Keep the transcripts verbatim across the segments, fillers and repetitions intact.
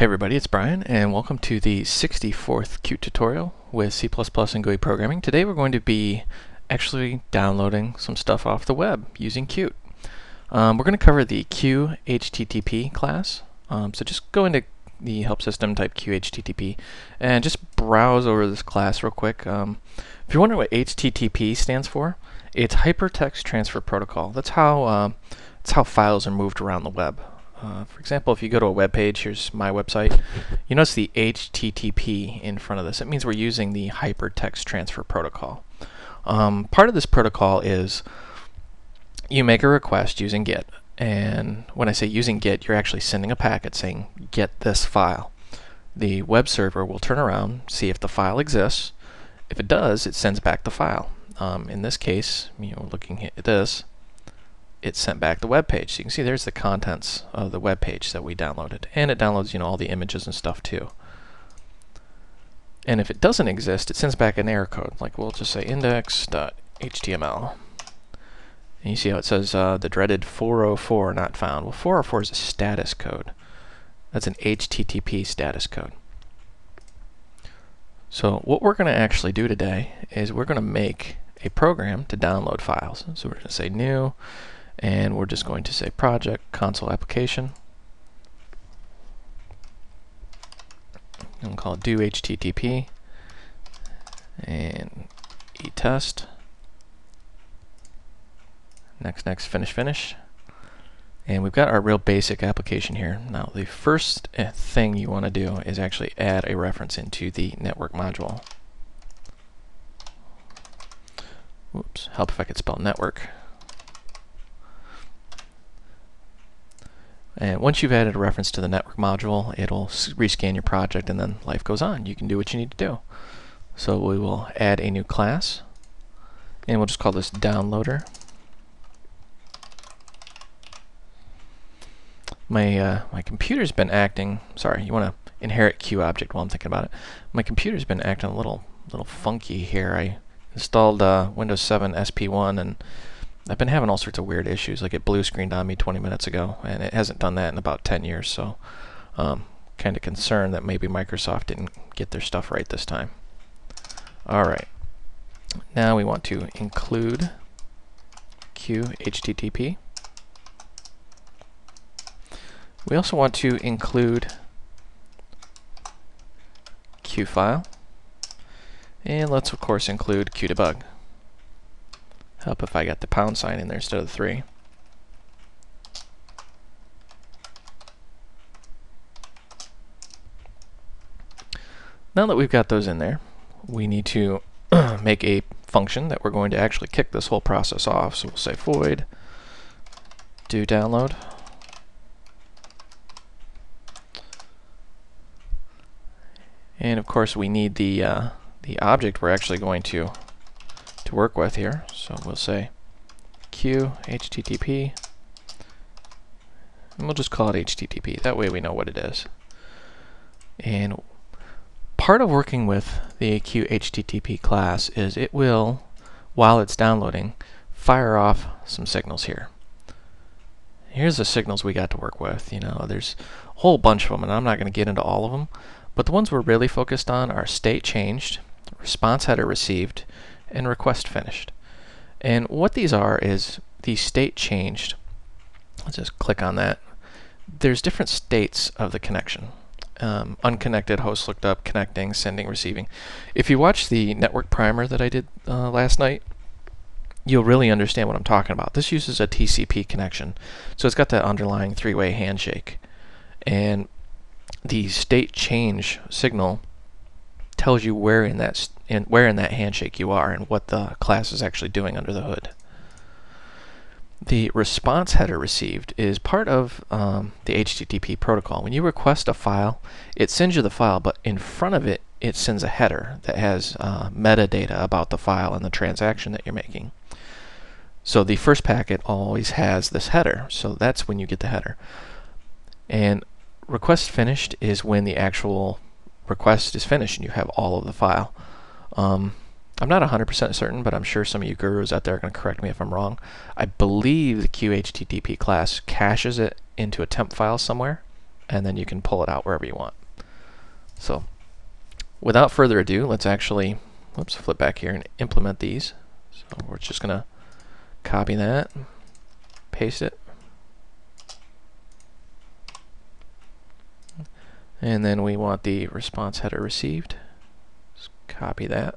Hey everybody, it's Brian and welcome to the sixty-fourth Qt tutorial with C plus plus and G U I programming. Today we're going to be actually downloading some stuff off the web using Qt. Um, we're going to cover the Q H T T P class. Um, so just go into the help system, type Q H T T P, and just browse over this class real quick. Um, if you're wondering what H T T P stands for, it's Hypertext Transfer Protocol. That's how, uh, that's how files are moved around the web. Uh, for example, if you go to a web page, here's my website, you notice the H T T P in front of this. It means we're using the Hypertext Transfer Protocol. Um, part of this protocol is you make a request using GET, and when I say using GET, you're actually sending a packet saying get this file. The web server will turn around, see if the file exists. If it does, it sends back the file. Um, in this case, you know, looking at this, it sent back the web page. So you can see there's the contents of the web page that we downloaded, and it downloads, you know, all the images and stuff too. And if it doesn't exist, it sends back an error code. Like we'll just say index dot H T M L. And you see how it says uh, the dreaded four oh four not found. Well, four oh four is a status code. That's an H T T P status code. So what we're going to actually do today is we're going to make a program to download files. So we're going to say new. And we're just going to say project console application. And we'll call it do H T T P and etest. Next, next, finish, finish. And we've got our real basic application here. Now, the first thing you want to do is actually add a reference into the network module. Oops, help if I could spell network. And once you've added a reference to the network module, it'll rescan your project, and then life goes on. You can do what you need to do. So we will add a new class, and we'll just call this downloader. My uh, my computer's been acting. Sorry, you want to inherit QObject while I'm thinking about it. My computer's been acting a little little funky here. I installed uh, Windows seven S P one and I've been having all sorts of weird issues. Like it blue screened on me twenty minutes ago, and it hasn't done that in about ten years, so um, kind of concerned that maybe Microsoft didn't get their stuff right this time. Alright, now we want to include Q H T T P. We also want to include QFile, and let's of course include QDebug. Help if I got the pound sign in there instead of the three. Now that we've got those in there, we need to make a function that we're going to actually kick this whole process off. So we'll say void do download. And of course we need the, uh, the object we're actually going to to work with here. So we'll say Q H T T P, and we'll just call it H T T P. That way we know what it is. And part of working with the Q H T T P class is it will, while it's downloading, fire off some signals here. Here's the signals we got to work with. You know, there's a whole bunch of them, and I'm not going to get into all of them, but the ones we're really focused on are state changed, response header received, and request finished. And what these are is the state changed. Let's just click on that. There's different states of the connection. Um, unconnected, host looked up, connecting, sending, receiving. If you watch the network primer that I did uh, last night, you'll really understand what I'm talking about. This uses a T C P connection. So it's got that underlying three-way handshake. And the state change signal tells you where in that in, where in that handshake you are and what the class is actually doing under the hood. The response header received is part of um, the H T T P protocol. When you request a file, it sends you the file, but in front of it, it sends a header that has uh, metadata about the file and the transaction that you're making. So the first packet always has this header, so that's when you get the header. And request finished is when the actual request is finished and you have all of the file. Um, I'm not one hundred percent certain, but I'm sure some of you gurus out there are going to correct me if I'm wrong. I believe the Q H T T P class caches it into a temp file somewhere and then you can pull it out wherever you want. So without further ado, let's actually let's flip back here and implement these. So we're just gonna copy that, paste it, and then we want the response header received. Let's copy that.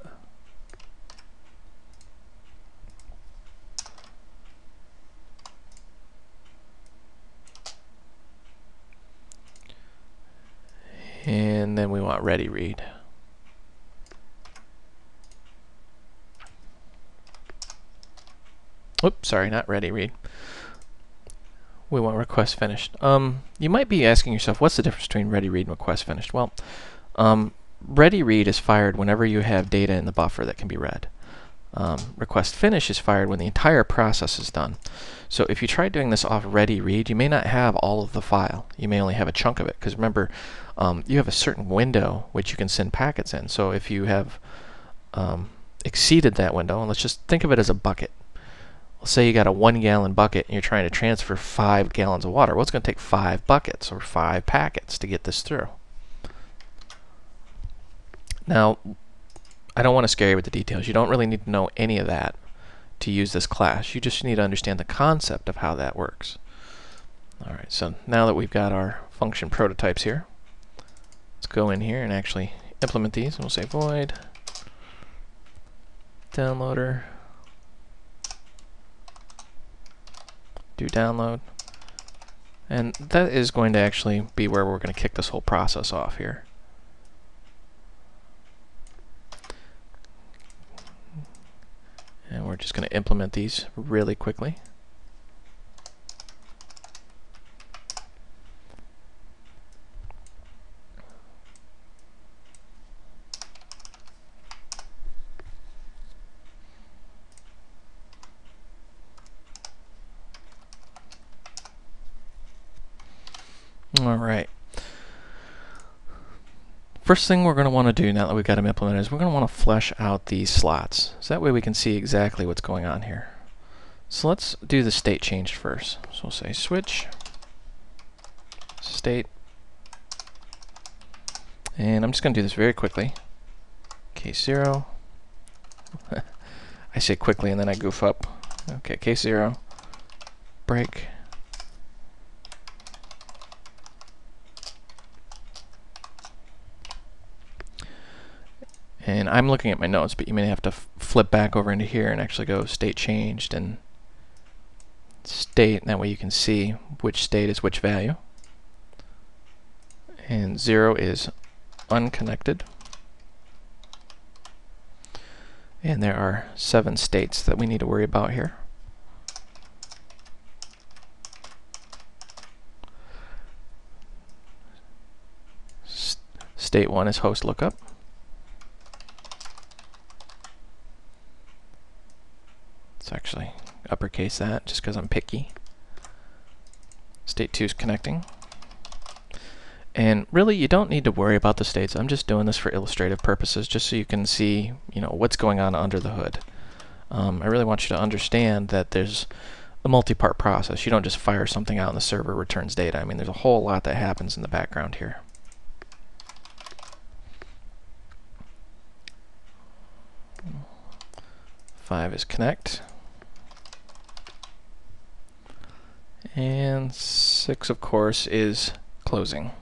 And then we want ready read. Oops, sorry, not ready read. We want request finished. Um, you might be asking yourself, what's the difference between ready read and request finished? Well, um, ready read is fired whenever you have data in the buffer that can be read. Um, request finish is fired when the entire process is done. So if you try doing this off ready read, you may not have all of the file. You may only have a chunk of it, because remember, um, you have a certain window which you can send packets in. So if you have um, exceeded that window, and let's just think of it as a bucket. Say you got a one gallon bucket and you're trying to transfer five gallons of water. Well, it's going to take five buckets or five packets to get this through. Now, I don't want to scare you with the details. You don't really need to know any of that to use this class. You just need to understand the concept of how that works. Alright, so now that we've got our function prototypes here, let's go in here and actually implement these. And we'll say void downloader do download, and that is going to actually be where we're going to kick this whole process off here. And we're just going to implement these really quickly. Alright. First thing we're going to want to do now that we've got them implemented is we're going to want to flesh out these slots. So that way we can see exactly what's going on here. So let's do the state change first. So we'll say switch state. And I'm just going to do this very quickly. Case zero. I say quickly and then I goof up. Okay, case zero. Break. And I'm looking at my notes, but you may have to flip back over into here and actually go state changed and state, and that way you can see which state is which value. And zero is unconnected. And there are seven states that we need to worry about here. State one is host lookup. Let's actually uppercase that just because I'm picky. State two is connecting. And really, you don't need to worry about the states. I'm just doing this for illustrative purposes, just so you can see, you know, what's going on under the hood. Um, I really want you to understand that there's a multi-part process. You don't just fire something out and the server returns data. I mean, there's a whole lot that happens in the background here. Five is connect. And six, of course, is closing.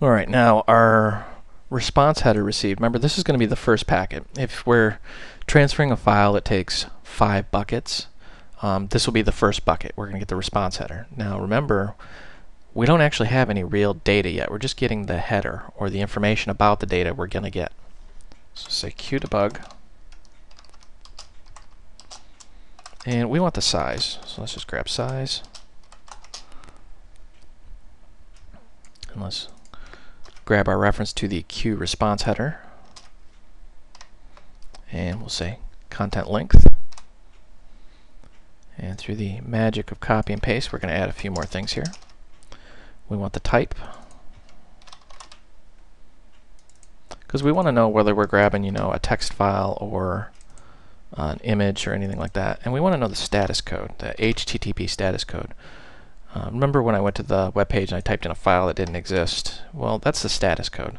All right, now our response header received. Remember, this is going to be the first packet. If we're transferring a file that takes five buckets, um, this will be the first bucket. We're going to get the response header. Now, remember, we don't actually have any real data yet. We're just getting the header or the information about the data we're going to get. So say QDebug. And we want the size. So let's just grab size. And let's grab our reference to the Q response header. And we'll say content length. And through the magic of copy and paste, we're going to add a few more things here. We want the type, because we want to know whether we're grabbing, you know, a text file or an image or anything like that, and we want to know the status code, the H T T P status code. Uh, remember when I went to the web page and I typed in a file that didn't exist? Well, that's the status code.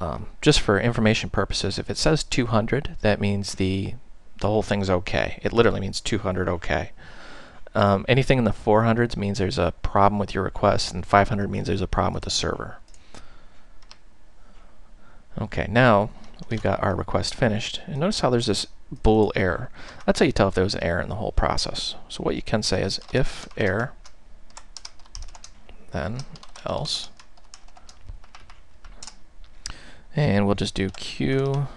Um, just for information purposes, if it says two hundred, that means the the whole thing's okay. It literally means two hundred okay. Um, anything in the four hundreds means there's a problem with your request, and five hundred means there's a problem with the server. Okay, now we've got our request finished, and notice how there's this bool error. That's how you tell if there was an error in the whole process. So what you can say is if error, then else, and we'll just do QDebug.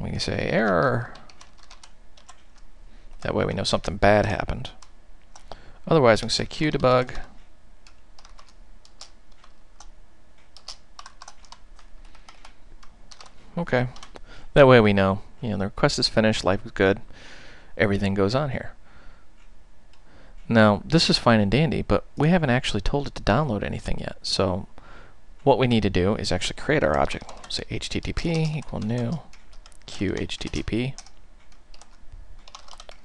We can say error. That way we know something bad happened. Otherwise, we can say QDebug. Okay, that way we know, you know, the request is finished, life is good, everything goes on here. Now, this is fine and dandy, but we haven't actually told it to download anything yet. So, what we need to do is actually create our object. Say H T T P equal new Q H T T P.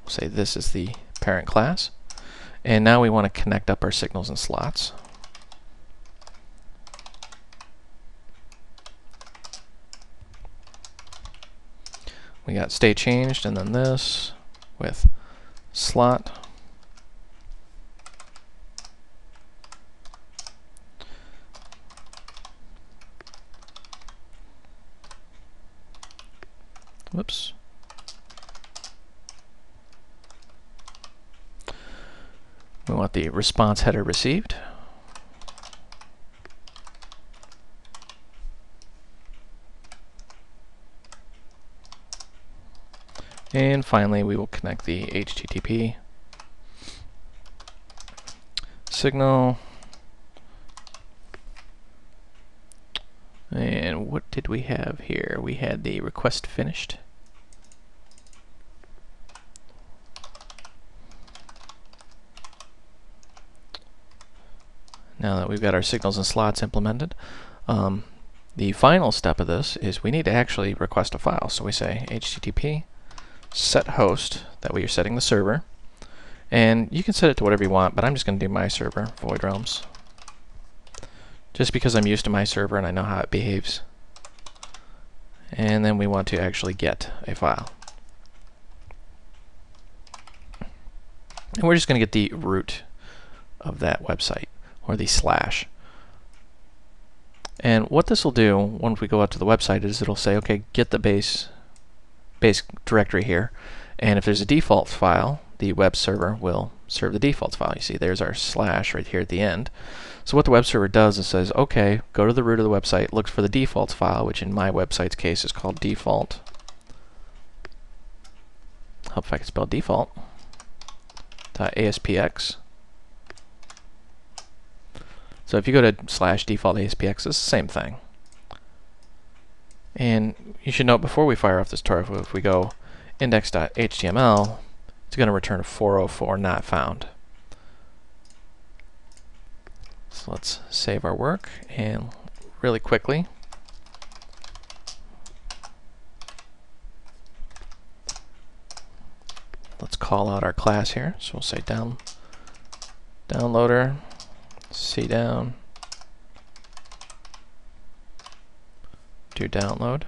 We'll say this is the parent class. And now we want to connect up our signals and slots. We got stay changed and then this with slot. Whoops. We want the response header received. And finally, we will connect the H T T P signal. And what did we have here? We had the request finished. Now that we've got our signals and slots implemented, um, the final step of this is we need to actually request a file. So we say H T T P set host, that way you're setting the server, and you can set it to whatever you want, but I'm just going to do my server, VoidRealms, just because I'm used to my server and I know how it behaves. And then we want to actually get a file, and we're just going to get the root of that website, or the slash. And what this will do once we go out to the website is it'll say, okay, get the base base directory here, and if there's a default file, the web server will serve the default file. You see there's our slash right here at the end. So what the web server does is says, okay, go to the root of the website, looks for the default file, which in my website's case is called default. Hope if I can spell default. .aspx. So if you go to slash default aspx, it's the same thing. And you should note, before we fire off this tutorial, if we go index.html, it's going to return a four oh four not found. So let's save our work, and really quickly, let's call out our class here. So we'll say down, downloader, cdown, to download,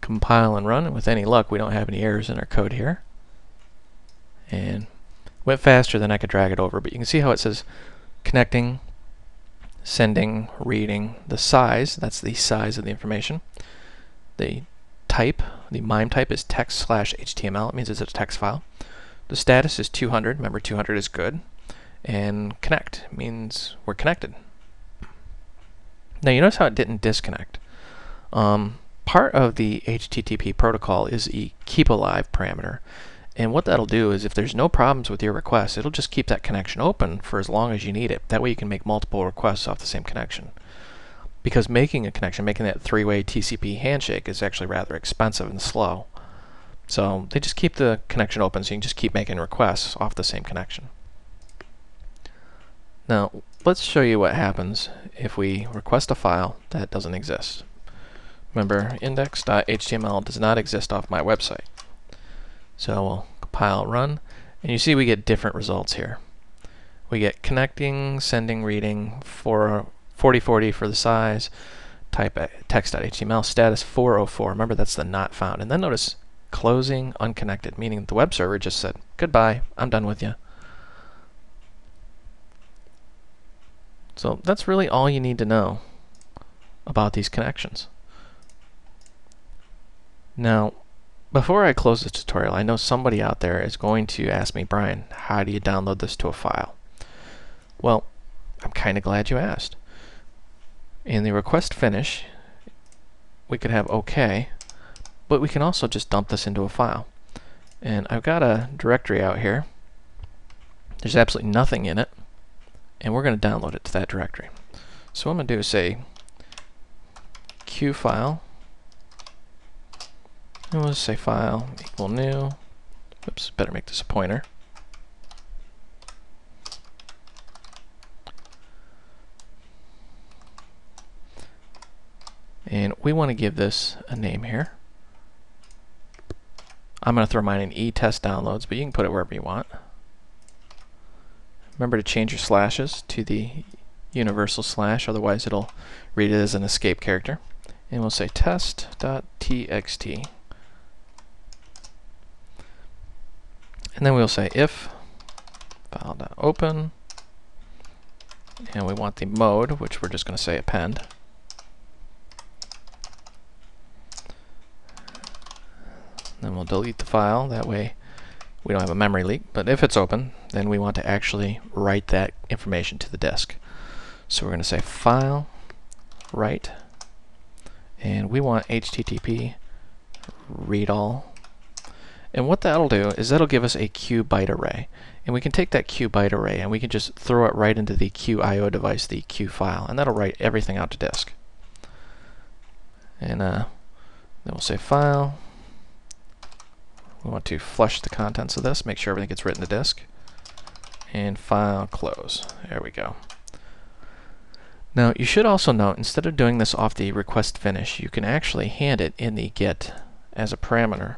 compile and run, and with any luck we don't have any errors in our code here. And went faster than I could drag it over, but you can see how it says connecting, sending, reading, the size, that's the size of the information, the type, the MIME type is text slash H T M L, it means it's a text file, the status is two hundred, remember two hundred is good, and connect means we're connected. Now you notice how it didn't disconnect. Um, part of the H T T P protocol is a keep alive parameter, and what that'll do is if there's no problems with your request, it'll just keep that connection open for as long as you need it. That way you can make multiple requests off the same connection, because making a connection, making that three-way T C P handshake is actually rather expensive and slow. So they just keep the connection open so you can just keep making requests off the same connection. Now let's show you what happens if we request a file that doesn't exist. Remember, index dot H T M L does not exist off my website. So we'll compile, run, and you see we get different results here. We get connecting, sending, reading, forty forty for the size, type text dot H T M L, status four oh four. Remember, that's the not found. And then notice closing unconnected, meaning the web server just said, goodbye, I'm done with you. So that's really all you need to know about these connections. Now, before I close this tutorial, I know somebody out there is going to ask me, Brian, how do you download this to a file? Well, I'm kind of glad you asked. In the request finish, we could have OK, but we can also just dump this into a file. And I've got a directory out here. There's absolutely nothing in it, and we're going to download it to that directory. So what I'm going to do is say QFile, and we'll just say file equal new. Oops, better make this a pointer. And we want to give this a name here. I'm going to throw mine in e test downloads, but you can put it wherever you want. Remember to change your slashes to the universal slash, otherwise it'll read it as an escape character. And we'll say test dot T X T. And then we'll say if file.open, and we want the mode, which we're just going to say append. Then we'll delete the file, that way we don't have a memory leak, but if it's open, then we want to actually write that information to the disk. So we're going to say file write, and we want H T T P read all. And what that'll do is that'll give us a Q byte array, and we can take that Q byte array and we can just throw it right into the Q I O device, the Q file, and that'll write everything out to disk. And uh, then we'll say file. We want to flush the contents of this, make sure everything gets written to disk, and file close. There we go. Now you should also note, instead of doing this off the request finish, you can actually hand it in the get as a parameter.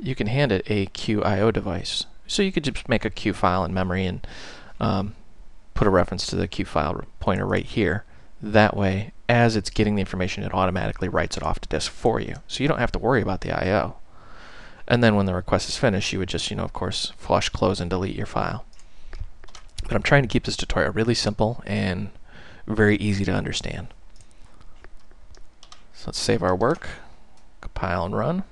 You can hand it a Q I O device. So you could just make a Q file in memory and um, put a reference to the Q file pointer right here. That way, as it's getting the information, it automatically writes it off to disk for you. So you don't have to worry about the I O. And then when the request is finished, you would just, you know, of course, flush, close, and delete your file. But I'm trying to keep this tutorial really simple and very easy to understand. So let's save our work, compile and run.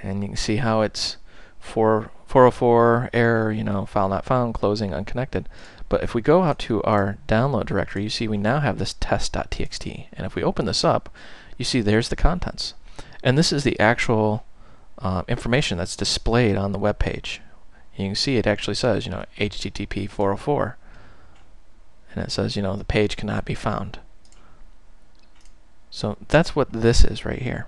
And you can see how it's four oh four error, you know, file not found, closing, unconnected. But if we go out to our download directory, you see we now have this test dot T X T. And if we open this up, you see there's the contents. And this is the actual uh, information that's displayed on the web page. You can see it actually says, you know, H T T P four oh four. And it says, you know, the page cannot be found. So that's what this is right here.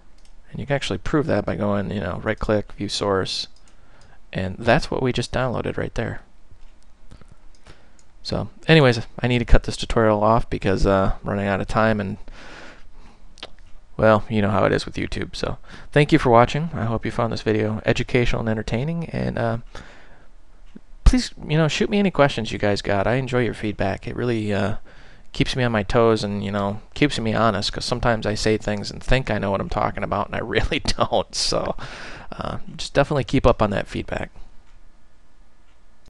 And you can actually prove that by going, you know, right click, view source, and that's what we just downloaded right there. So anyways, I need to cut this tutorial off because uh, I'm running out of time, and well, you know how it is with YouTube. So thank you for watching. I hope you found this video educational and entertaining, and uh, please, you know, shoot me any questions you guys got. I enjoy your feedback. It really uh, keeps me on my toes, and, you know, keeps me honest, because sometimes I say things and think I know what I'm talking about and I really don't. So uh, just definitely keep up on that feedback.